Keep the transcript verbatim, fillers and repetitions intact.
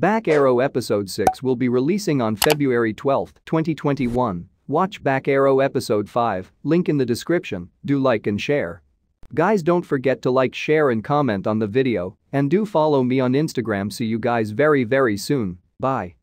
Back Arrow Episode six will be releasing on February twelfth, twenty twenty-one. Watch Back Arrow Episode five, link in the description, do like and share. Guys, don't forget to like, share and comment on the video, and do follow me on Instagram. See you guys very very soon, bye.